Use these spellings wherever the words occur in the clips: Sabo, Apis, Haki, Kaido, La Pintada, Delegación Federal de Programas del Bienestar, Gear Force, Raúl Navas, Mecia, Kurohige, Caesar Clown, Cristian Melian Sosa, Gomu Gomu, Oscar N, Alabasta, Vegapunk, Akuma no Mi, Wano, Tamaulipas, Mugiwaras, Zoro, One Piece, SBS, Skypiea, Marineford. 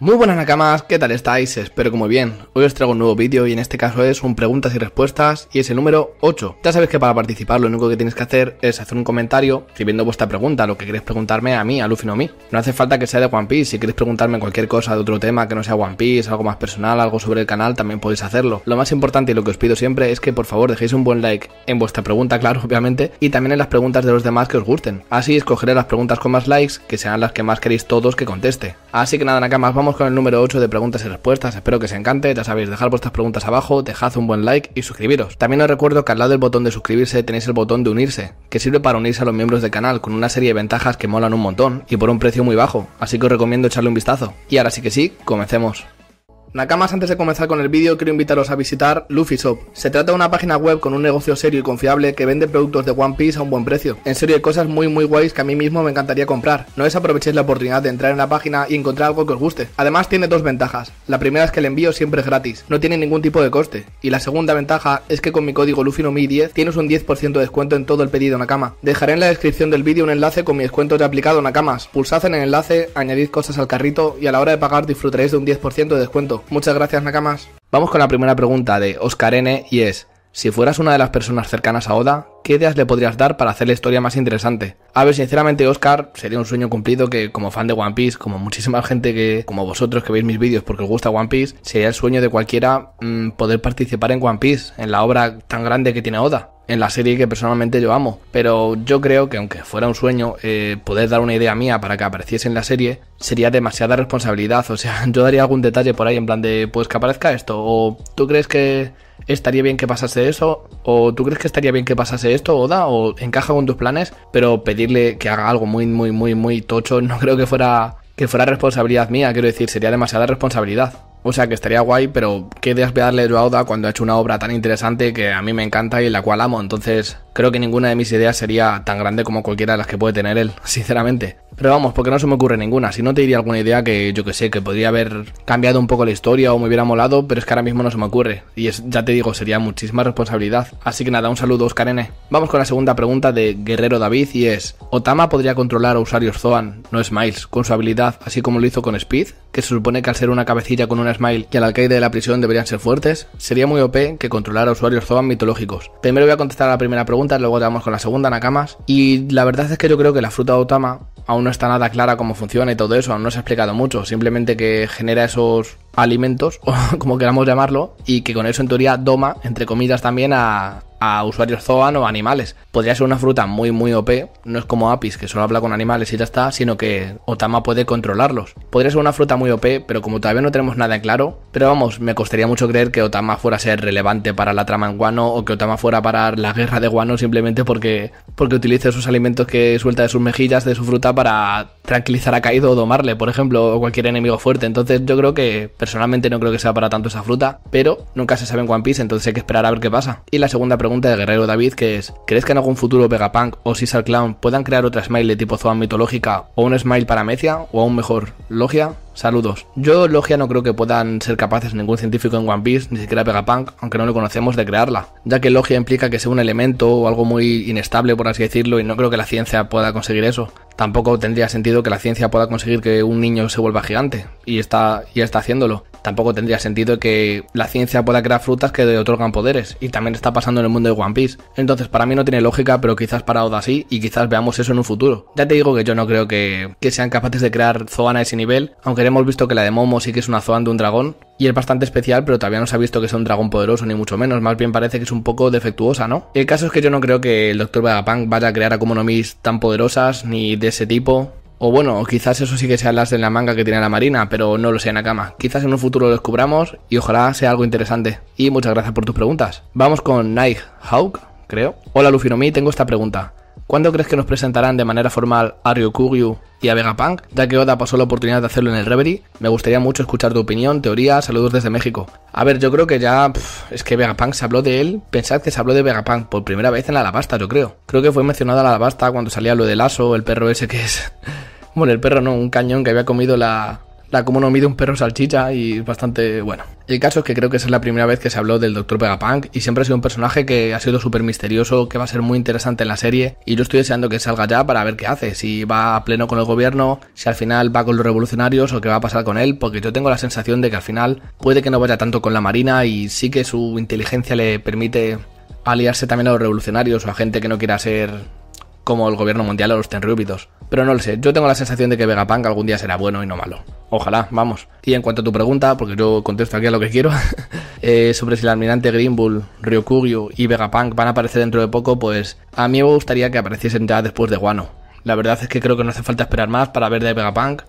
Muy buenas nakamas, ¿qué tal estáis? Espero que muy bien. Hoy os traigo un nuevo vídeo y en este caso es un preguntas y respuestas y es el número 8. Ya sabéis que para participar lo único que tienes que hacer es hacer un comentario escribiendo vuestra pregunta, lo que queréis preguntarme a mí, a LuffyNomi. No hace falta que sea de One Piece, si queréis preguntarme cualquier cosa de otro tema que no sea One Piece, algo más personal, algo sobre el canal, también podéis hacerlo. Lo más importante y lo que os pido siempre es que por favor dejéis un buen like en vuestra pregunta, claro, obviamente, y también en las preguntas de los demás que os gusten. Así escogeré las preguntas con más likes, que sean las que más queréis todos que conteste. Así que nada nakamas, vamos con el número 8 de preguntas y respuestas, espero que os encante, ya sabéis, dejad vuestras preguntas abajo, dejad un buen like y suscribiros. También os recuerdo que al lado del botón de suscribirse tenéis el botón de unirse, que sirve para unirse a los miembros del canal con una serie de ventajas que molan un montón y por un precio muy bajo, así que os recomiendo echarle un vistazo. Y ahora sí que sí, comencemos. Nakamas, antes de comenzar con el vídeo quiero invitaros a visitar Luffy Shop. Se trata de una página web con un negocio serio y confiable que vende productos de One Piece a un buen precio. En serio hay cosas muy muy guays que a mí mismo me encantaría comprar. No desaprovechéis la oportunidad de entrar en la página y encontrar algo que os guste. Además tiene dos ventajas. La primera es que el envío siempre es gratis, no tiene ningún tipo de coste. Y la segunda ventaja es que con mi código LuffyNomi10 tienes un 10% de descuento en todo el pedido Nakama. Dejaré en la descripción del vídeo un enlace con mi descuento ya aplicado Nakamas. Pulsad en el enlace, añadid cosas al carrito y a la hora de pagar disfrutaréis de un 10% de descuento. Muchas gracias nakamas. Vamos con la primera pregunta de Oscar N y es: si fueras una de las personas cercanas a Oda, ¿qué ideas le podrías dar para hacer la historia más interesante? A ver, sinceramente Oscar, sería un sueño cumplido que como fan de One Piece, como muchísima gente que, como vosotros que veis mis vídeos porque os gusta One Piece, sería el sueño de cualquiera poder participar en One Piece, en la obra tan grande que tiene Oda, en la serie que personalmente yo amo. Pero yo creo que aunque fuera un sueño, poder dar una idea mía para que apareciese en la serie sería demasiada responsabilidad. O sea, yo daría algún detalle por ahí en plan de, pues que aparezca esto, o ¿tú crees que estaría bien que pasase eso? ¿O tú crees que estaría bien que pasase esto, Oda? ¿O encaja con tus planes? Pero pedirle que haga algo muy, muy, muy, muy tocho no creo que fuera responsabilidad mía. Quiero decir, sería demasiada responsabilidad. O sea que estaría guay, pero ¿qué ideas voy a darle yo a Oda cuando ha hecho una obra tan interesante que a mí me encanta y la cual amo? Entonces creo que ninguna de mis ideas sería tan grande como cualquiera de las que puede tener él, sinceramente. Pero vamos, porque no se me ocurre ninguna. Si no, te diría alguna idea que, yo que sé, que podría haber cambiado un poco la historia o me hubiera molado, pero es que ahora mismo no se me ocurre. Y es, ya te digo, sería muchísima responsabilidad. Así que nada, un saludo Oscar N. Vamos con la segunda pregunta de Guerrero David y es: ¿Otama podría controlar a usuarios Zoan, no Smiles, con su habilidad, así como lo hizo con Speed? Que se supone que al ser una cabecilla con una Smile y al alcaide de la prisión deberían ser fuertes. Sería muy OP que controlara a usuarios Zoan mitológicos. Primero voy a contestar a la primera pregunta, luego te vamos con la segunda, nakamas. Y la verdad es que yo creo que la fruta de Otama aún no está nada clara cómo funciona y todo eso, aún no se ha explicado mucho. Simplemente que genera esos alimentos, o como queramos llamarlo, y que con eso en teoría doma, entre comillas, también a usuarios Zoan o animales. Podría ser una fruta muy muy OP, no es como Apis que solo habla con animales y ya está, sino que Otama puede controlarlos. Podría ser una fruta muy OP, pero como todavía no tenemos nada en claro, pero vamos, me costaría mucho creer que Otama fuera a ser relevante para la trama en Wano o que Otama fuera a parar la guerra de Wano simplemente porque utilice esos alimentos que suelta de sus mejillas, de su fruta, para tranquilizar a Kaido o domarle, por ejemplo, o cualquier enemigo fuerte. Entonces yo creo que, personalmente no creo que sea para tanto esa fruta, pero nunca se sabe en One Piece, entonces hay que esperar a ver qué pasa. Y la segunda pregunta de Guerrero David, que es: ¿crees que en algún futuro Vegapunk o Caesar Clown puedan crear otra Smile de tipo Zoan mitológica o un Smile para Mecia o aún mejor Logia? Saludos. Yo Logia no creo que puedan ser capaces ningún científico en One Piece, ni siquiera Vegapunk, aunque no lo conocemos, de crearla, ya que Logia implica que sea un elemento o algo muy inestable, por así decirlo, y no creo que la ciencia pueda conseguir eso. Tampoco tendría sentido que la ciencia pueda conseguir que un niño se vuelva gigante, y ya está haciéndolo. Tampoco tendría sentido que la ciencia pueda crear frutas que le otorgan poderes, y también está pasando en el mundo de One Piece. Entonces para mí no tiene lógica, pero quizás para Oda sí, y quizás veamos eso en un futuro. Ya te digo que yo no creo que sean capaces de crear Zoan a ese nivel, aunque hemos visto que la de Momo sí que es una Zoan de un dragón y es bastante especial, pero todavía no se ha visto que sea un dragón poderoso ni mucho menos, más bien parece que es un poco defectuosa, ¿no? El caso es que yo no creo que el Dr. Vegapunk vaya a crear Akuma no Mi tan poderosas ni de ese tipo. O bueno, quizás eso sí que sean las de la manga que tiene la Marina, pero no lo sé, nakama. Quizás en un futuro lo descubramos y ojalá sea algo interesante. Y muchas gracias por tus preguntas. Vamos con Night Hawk, creo. Hola LuffyNomi, tengo esta pregunta. ¿Cuándo crees que nos presentarán de manera formal a Ryokugyu y a Vegapunk? Ya que Oda pasó la oportunidad de hacerlo en el Reverie, me gustaría mucho escuchar tu opinión, teoría, saludos desde México. A ver, yo creo que ya... es que Vegapunk se habló de él, pensad que se habló de Vegapunk por primera vez en la Alabasta, yo creo. Creo que fue mencionada la Alabasta cuando salía lo del lazo, el perro ese que es... bueno, el perro no, un cañón que había comido la... la Akuma no Mi de un perro salchicha y bastante bueno. El caso es que creo que esa es la primera vez que se habló del Dr. Vegapunk y siempre ha sido un personaje que ha sido súper misterioso, que va a ser muy interesante en la serie, y yo estoy deseando que salga ya para ver qué hace, si va a pleno con el gobierno, si al final va con los revolucionarios o qué va a pasar con él, porque yo tengo la sensación de que al final puede que no vaya tanto con la marina y sí que su inteligencia le permite aliarse también a los revolucionarios o a gente que no quiera ser como el gobierno mundial o los tenrúbitos. Pero no lo sé, yo tengo la sensación de que Vegapunk algún día será bueno y no malo. Ojalá, vamos. Y en cuanto a tu pregunta, porque yo contesto aquí a lo que quiero, sobre si el almirante Green Bull, Ryokugyu y Vegapunk van a aparecer dentro de poco, pues a mí me gustaría que apareciesen ya después de Wano. La verdad es que creo que no hace falta esperar más para ver de Vegapunk.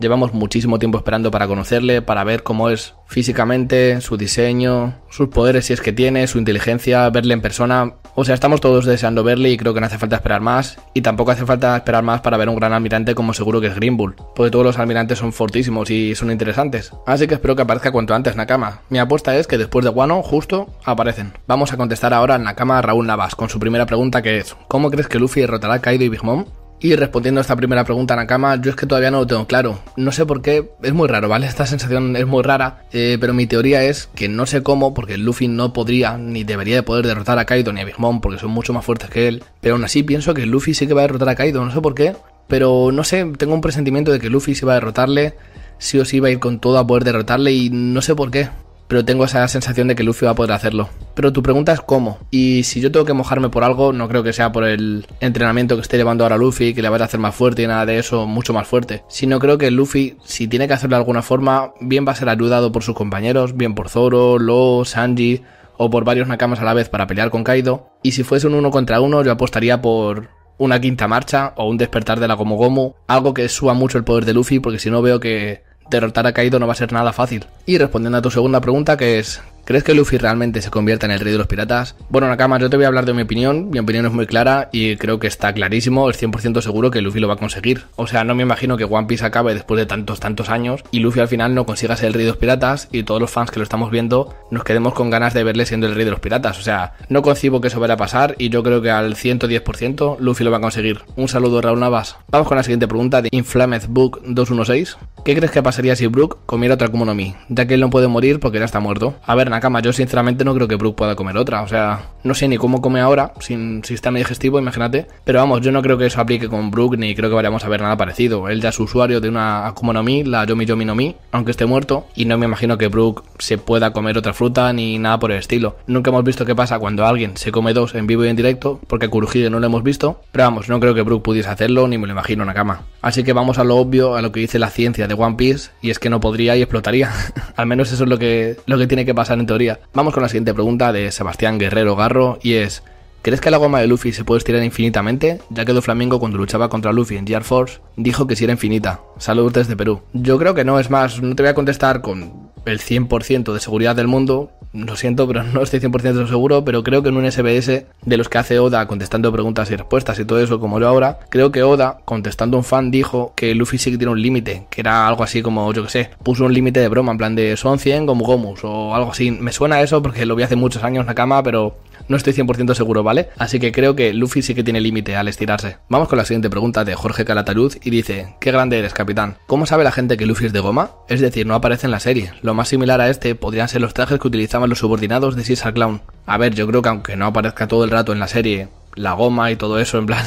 Llevamos muchísimo tiempo esperando para conocerle, para ver cómo es físicamente, su diseño, sus poderes si es que tiene, su inteligencia, verle en persona. O sea, estamos todos deseando verle y creo que no hace falta esperar más. Y tampoco hace falta esperar más para ver un gran almirante como seguro que es Green Bull, porque todos los almirantes son fortísimos y son interesantes. Así que espero que aparezca cuanto antes Nakama. Mi apuesta es que después de Wano, justo, aparecen. Vamos a contestar ahora a Nakama Raúl Navas con su primera pregunta, que es ¿cómo crees que Luffy derrotará a Kaido y Big Mom? Y respondiendo a esta primera pregunta, Nakama, yo es que todavía no lo tengo claro. No sé por qué, es muy raro, ¿vale? Esta sensación es muy rara, pero mi teoría es que no sé cómo, porque Luffy no podría ni debería de poder derrotar a Kaido ni a Big Mom, porque son mucho más fuertes que él. Pero aún así pienso que Luffy sí que va a derrotar a Kaido, no sé por qué. Pero no sé, tengo un presentimiento de que Luffy sí va a derrotarle, sí o sí va a ir con todo a poder derrotarle y no sé por qué. Pero tengo esa sensación de que Luffy va a poder hacerlo. Pero tu pregunta es cómo. Y si yo tengo que mojarme por algo, no creo que sea por el entrenamiento que esté llevando ahora Luffy, que le vaya a hacer más fuerte y nada de eso, mucho más fuerte. Sino creo que Luffy, si tiene que hacerlo de alguna forma, bien va a ser ayudado por sus compañeros, bien por Zoro, Law, Sanji, o por varios Nakamas a la vez para pelear con Kaido. Y si fuese un 1 contra 1, yo apostaría por una quinta marcha o un despertar de la Gomu Gomu. Algo que suba mucho el poder de Luffy, porque si no veo que derrotar a Kaido no va a ser nada fácil. Y respondiendo a tu segunda pregunta, que es ¿crees que Luffy realmente se convierta en el rey de los piratas? Bueno, Nakama, yo te voy a hablar de mi opinión. Mi opinión es muy clara y creo que está clarísimo. Es 100% seguro que Luffy lo va a conseguir. O sea, no me imagino que One Piece acabe después de tantos años y Luffy al final no consiga ser el rey de los piratas y todos los fans que lo estamos viendo nos quedemos con ganas de verle siendo el rey de los piratas. O sea, no concibo que eso vaya a pasar y yo creo que al 110% Luffy lo va a conseguir. Un saludo, Raúl Navas. Vamos con la siguiente pregunta de InflamedBook216. ¿Qué crees que pasaría si Brook comiera otra Akuma no Mi? Ya que él no puede morir porque ya está muerto. A ver, Nakama, yo sinceramente no creo que Brook pueda comer otra. O sea, no sé ni cómo come ahora sin sistema digestivo, imagínate. Pero vamos, yo no creo que eso aplique con Brook, ni creo que vayamos a ver nada parecido. Él ya es usuario de una Akuma no Mi, la Yomi Yomi no Mi, aunque esté muerto, y no me imagino que Brook se pueda comer otra fruta ni nada por el estilo. Nunca hemos visto qué pasa cuando alguien se come dos en vivo y en directo, porque Kurohige no lo hemos visto. Pero vamos, no creo que Brook pudiese hacerlo, ni me lo imagino, Nakama. Así que vamos a lo obvio, a lo que dice la ciencia de One Piece, y es que no podría y explotaría. Al menos eso es lo que tiene que pasar en teoría. Vamos con la siguiente pregunta de Sebastián Guerrero Garro, y es ¿crees que la goma de Luffy se puede estirar infinitamente? Ya que Doflamingo, cuando luchaba contra Luffy en Gear Force, dijo que si era infinita. Saludos desde Perú. Yo creo que no, es más, no te voy a contestar con el 100% de seguridad del mundo. Lo siento, pero no estoy 100% seguro, pero creo que en un SBS de los que hace Oda contestando preguntas y respuestas y todo eso como yo ahora, creo que Oda, contestando a un fan, dijo que Luffy sí que tiene un límite, que era algo así como, yo que sé, puso un límite de broma, en plan de son 100 Gomu Gomus o algo así. Me suena a eso porque lo vi hace muchos años, Nakama, pero no estoy 100% seguro, ¿vale? Así que creo que Luffy sí que tiene límite al estirarse. Vamos con la siguiente pregunta de Jorge Calatayud y dice, qué grande eres, capitán. ¿Cómo sabe la gente que Luffy es de goma? Es decir, no aparece en la serie. Lo más similar a este podrían ser los trajes que utilizamos los subordinados de Caesar Clown. A ver, yo creo que aunque no aparezca todo el rato en la serie la goma y todo eso, en plan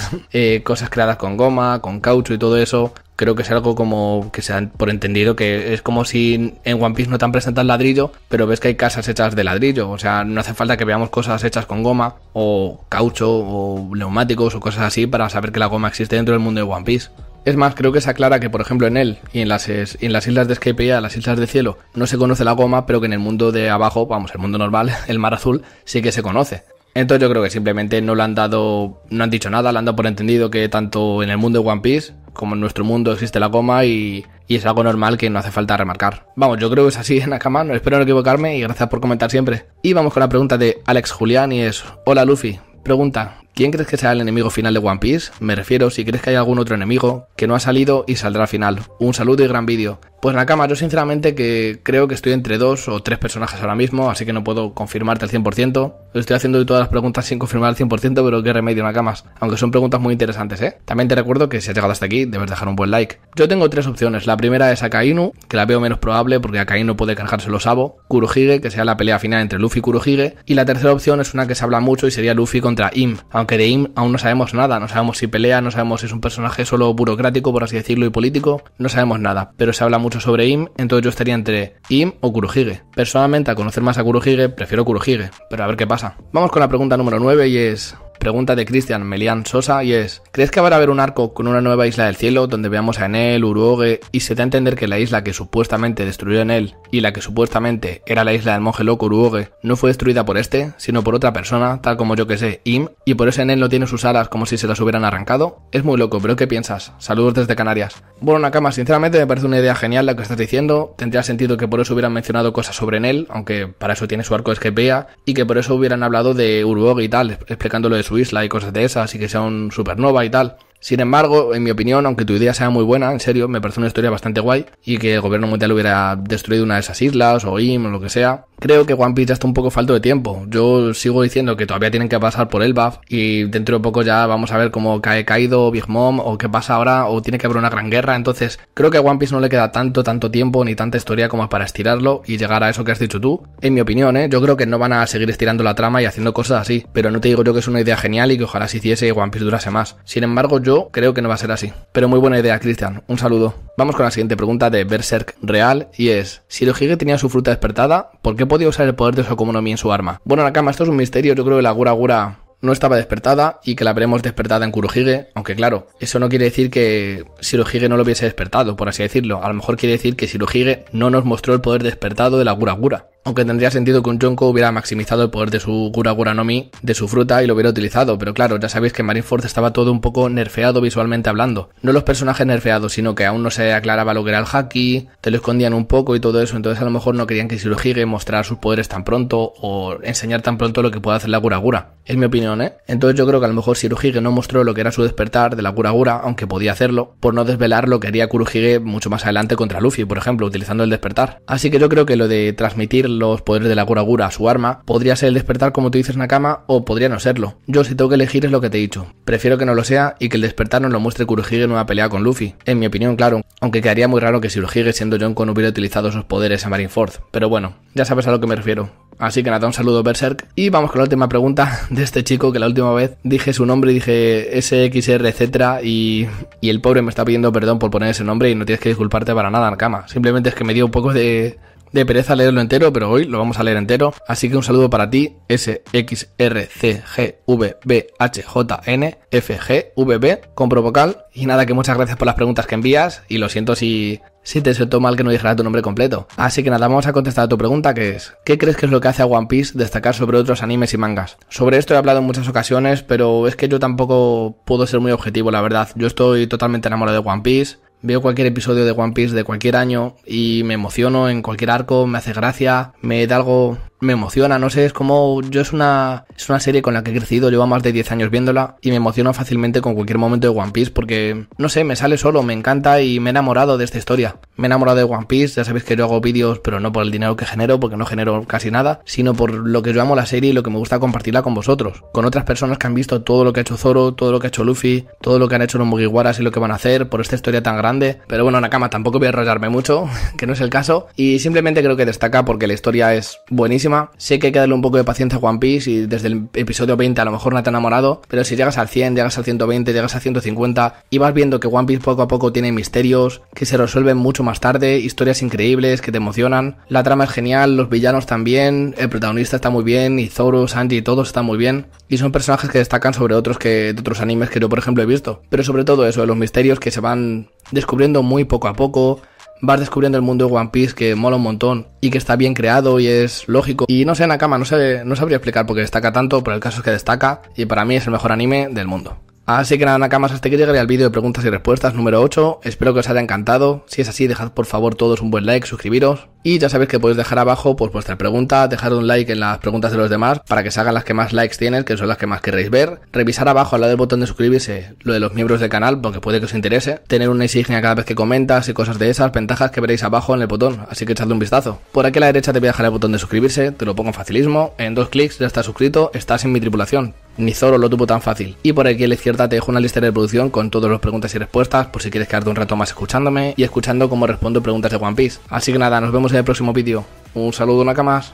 cosas creadas con goma, con caucho y todo eso, creo que es algo como que se dan por entendido, que es como si en One Piece no te han presentado el ladrillo, pero ves que hay casas hechas de ladrillo. O sea, no hace falta que veamos cosas hechas con goma o caucho o neumáticos o cosas así para saber que la goma existe dentro del mundo de One Piece. Es más, creo que se aclara que, por ejemplo, en él y en las islas de Skypiea, las islas de cielo, no se conoce la goma, pero que en el mundo de abajo, vamos, el mundo normal, el mar azul, sí que se conoce. Entonces yo creo que simplemente no han dicho nada, le han dado por entendido que tanto en el mundo de One Piece como en nuestro mundo existe la goma y es algo normal que no hace falta remarcar. Vamos, yo creo que es así, Nakama, espero no equivocarme y gracias por comentar siempre. Y vamos con la pregunta de Alex Julián y es, hola Luffy, pregunta, ¿Quién crees que será el enemigo final de One Piece? Me refiero si crees que hay algún otro enemigo que no ha salido y saldrá al final. Un saludo y gran vídeo. Pues Nakama, yo sinceramente que creo que estoy entre 2 o 3 personajes ahora mismo, así que no puedo confirmarte al 100%. Estoy haciendo todas las preguntas sin confirmar al 100%, pero qué remedio, Nakamas. Aunque son preguntas muy interesantes, ¿eh? También te recuerdo que si has llegado hasta aquí, debes dejar un buen like. Yo tengo 3 opciones. La primera es Akainu, que la veo menos probable porque Akainu puede cargárselo Sabo. Kurohige, que sea la pelea final entre Luffy y Kurohige. Y la tercera opción es una que se habla mucho y sería Luffy contra Im. Aunque de Im aún no sabemos nada, no sabemos si pelea, no sabemos si es un personaje solo burocrático, por así decirlo, y político, no sabemos nada, pero se habla mucho sobre Im, entonces yo estaría entre Im o Kurohige. Personalmente, a conocer más a Kurohige, prefiero Kurohige, pero a ver qué pasa. Vamos con la pregunta número 9 y es... pregunta de Cristian Melian Sosa y es: ¿crees que habrá un arco con una nueva isla del cielo donde veamos a Enel, Uruogue y se da a entender que la isla que supuestamente destruyó Enel y la que supuestamente era la isla del monje loco Uruogue no fue destruida por este, sino por otra persona, tal como yo que sé, Im, y por eso Enel no tiene sus alas como si se las hubieran arrancado? Es muy loco, pero ¿qué piensas? Saludos desde Canarias. Bueno, Nakama, sinceramente me parece una idea genial la que estás diciendo. Tendría sentido que por eso hubieran mencionado cosas sobre Enel, aunque para eso tiene su arco de Skypiea, y que por eso hubieran hablado de Uruogue y tal, explicándolo de su isla y cosas de esas, y que sea un supernova y tal. Sin embargo, en mi opinión, aunque tu idea sea muy buena, en serio, me parece una historia bastante guay, y que el gobierno mundial hubiera destruido una de esas islas, o Im, o lo que sea, creo que One Piece ya está un poco falto de tiempo. Yo sigo diciendo que todavía tienen que pasar por Elbaf, y dentro de poco ya vamos a ver cómo cae Kaido, Big Mom, o qué pasa ahora, o tiene que haber una gran guerra. Entonces, creo que a One Piece no le queda tanto tiempo, ni tanta historia como para estirarlo y llegar a eso que has dicho tú. En mi opinión, yo creo que no van a seguir estirando la trama y haciendo cosas así, pero no te digo yo que es una idea genial y que ojalá se hiciese y One Piece durase más. Sin embargo, yo creo que no va a ser así, pero muy buena idea, Cristian, un saludo. Vamos con la siguiente pregunta de Berserk Real y es: si Ryokugyu tenía su fruta despertada, ¿por qué podía usar el poder de Shokumonomi en su arma? Bueno, Nakama, esto es un misterio. Yo creo que la Gura Gura no estaba despertada y que la veremos despertada en Kurohige, aunque claro, eso no quiere decir que Kurohige no lo hubiese despertado, por así decirlo. A lo mejor quiere decir que Kurohige no nos mostró el poder despertado de la Gura Gura, aunque tendría sentido que un Yonko hubiera maximizado el poder de su Gura Gura no Mi, de su fruta, y lo hubiera utilizado, pero claro, ya sabéis que Marineford estaba todo un poco nerfeado visualmente hablando. No los personajes nerfeados, sino que aún no se aclaraba lo que era el Haki, te lo escondían un poco y todo eso, entonces a lo mejor no querían que Kurohige mostrara sus poderes tan pronto o enseñar tan pronto lo que puede hacer la Gura Gura. Es mi opinión, ¿eh? Entonces yo creo que a lo mejor Kurohige no mostró lo que era su despertar de la Gura Gura, aunque podía hacerlo, por no desvelar lo que haría Kurohige mucho más adelante contra Luffy, por ejemplo, utilizando el despertar. Así que yo creo que lo de transmitir los poderes de la Gura Gura a su arma podría ser el despertar, como tú dices, Nakama, o podría no serlo. Yo, si tengo que elegir, es lo que te he dicho. Prefiero que no lo sea y que el despertar nos lo muestre Kurohige en una pelea con Luffy. En mi opinión, claro, aunque quedaría muy raro que Kurohige, siendo Yonko, no hubiera utilizado esos poderes a Marineford. Pero bueno, ya sabes a lo que me refiero. Así que nada, un saludo, Berserk. Y vamos con la última pregunta de este chico, que la última vez dije su nombre y dije SXR, etcétera, y el pobre me está pidiendo perdón por poner ese nombre, y no tienes que disculparte para nada, Nakama. Simplemente es que me dio un poco de pereza leerlo entero, pero hoy lo vamos a leer entero. Así que un saludo para ti, SXRCGVBHJNFGVB, compro vocal. Y nada, que muchas gracias por las preguntas que envías, y lo siento si te siento mal que no dijera tu nombre completo. Así que nada, vamos a contestar a tu pregunta, que es: ¿qué crees que es lo que hace a One Piece destacar sobre otros animes y mangas? Sobre esto he hablado en muchas ocasiones, pero es que yo tampoco puedo ser muy objetivo, la verdad. Yo estoy totalmente enamorado de One Piece. Veo cualquier episodio de One Piece de cualquier año y me emociono en cualquier arco, me hace gracia, me da algo, me emociona, no sé, es como... yo es una serie con la que he crecido, llevo más de 10 años viéndola y me emociono fácilmente con cualquier momento de One Piece porque, no sé, me sale solo, me encanta y me he enamorado de esta historia. Me he enamorado de One Piece, ya sabéis que yo hago vídeos, pero no por el dinero que genero, porque no genero casi nada, sino por lo que yo amo la serie y lo que me gusta compartirla con vosotros, con otras personas que han visto todo lo que ha hecho Zoro, todo lo que ha hecho Luffy, todo lo que han hecho los Mugiwaras y lo que van a hacer por esta historia tan grande. Pero bueno, Nakama, tampoco voy a enrollarme mucho, que no es el caso, y simplemente creo que destaca porque la historia es buenísima. Sé que hay que darle un poco de paciencia a One Piece y desde el episodio 20 a lo mejor no te has enamorado, pero si llegas al 100, llegas al 120, llegas al 150 y vas viendo que One Piece poco a poco tiene misterios que se resuelven mucho más tarde, historias increíbles que te emocionan, la trama es genial, los villanos también, el protagonista está muy bien y Zoro, Sanji, todos están muy bien y son personajes que destacan sobre otros de otros animes que yo por ejemplo he visto, pero sobre todo eso, de los misterios que se van descubriendo muy poco a poco. Vas descubriendo el mundo de One Piece, que mola un montón y que está bien creado y es lógico. Y no sé, Nakama, no sabría explicar por qué destaca tanto, pero el caso es que destaca y para mí es el mejor anime del mundo. Así que nada, nakamas, hasta que llegaré al vídeo de preguntas y respuestas número 8, espero que os haya encantado, si es así dejad por favor todos un buen like, suscribiros y ya sabéis que podéis dejar abajo pues vuestra pregunta, dejar un like en las preguntas de los demás para que se hagan las que más likes tienen, que son las que más querréis ver, revisar abajo al lado del botón de suscribirse lo de los miembros del canal porque puede que os interese, tener una insignia cada vez que comentas y cosas de esas, ventajas que veréis abajo en el botón, así que echadle un vistazo. Por aquí a la derecha te voy a dejar el botón de suscribirse, te lo pongo en facilismo, en 2 clics ya estás suscrito, estás en mi tripulación. Ni Zoro lo tuvo tan fácil. Y por aquí a la izquierda te dejo una lista de reproducción con todas las preguntas y respuestas por si quieres quedarte un rato más escuchándome y escuchando cómo respondo preguntas de One Piece. Así que nada, nos vemos en el próximo vídeo. Un saludo, nakamas.